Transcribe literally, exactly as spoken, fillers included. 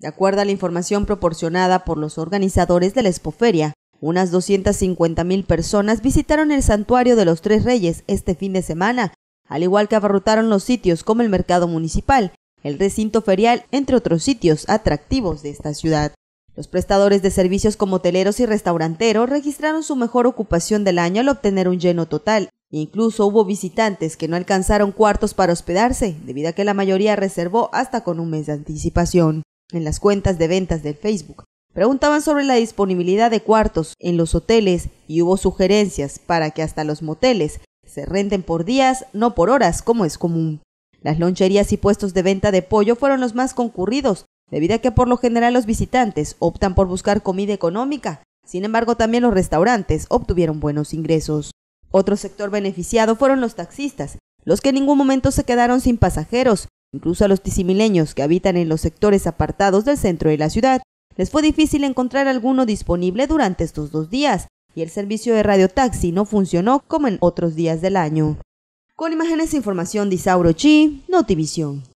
De acuerdo a la información proporcionada por los organizadores de la Expoferia, unas doscientas cincuenta mil personas visitaron el Santuario de los Tres Reyes este fin de semana, al igual que abarrotaron los sitios como el Mercado Municipal, el Recinto Ferial, entre otros sitios atractivos de esta ciudad. Los prestadores de servicios como hoteleros y restauranteros registraron su mejor ocupación del año al obtener un lleno total. Incluso hubo visitantes que no alcanzaron cuartos para hospedarse, debido a que la mayoría reservó hasta con un mes de anticipación. En las cuentas de ventas del Facebook preguntaban sobre la disponibilidad de cuartos en los hoteles y hubo sugerencias para que hasta los moteles se renten por días, no por horas, como es común. Las loncherías y puestos de venta de pollo fueron los más concurridos, debido a que por lo general los visitantes optan por buscar comida económica. Sin embargo, también los restaurantes obtuvieron buenos ingresos. Otro sector beneficiado fueron los taxistas, los que en ningún momento se quedaron sin pasajeros. Incluso a los tisimileños que habitan en los sectores apartados del centro de la ciudad, les fue difícil encontrar alguno disponible durante estos dos días, y el servicio de radiotaxi no funcionó como en otros días del año. Con imágenes e información de Isauro Chi, NotiVision.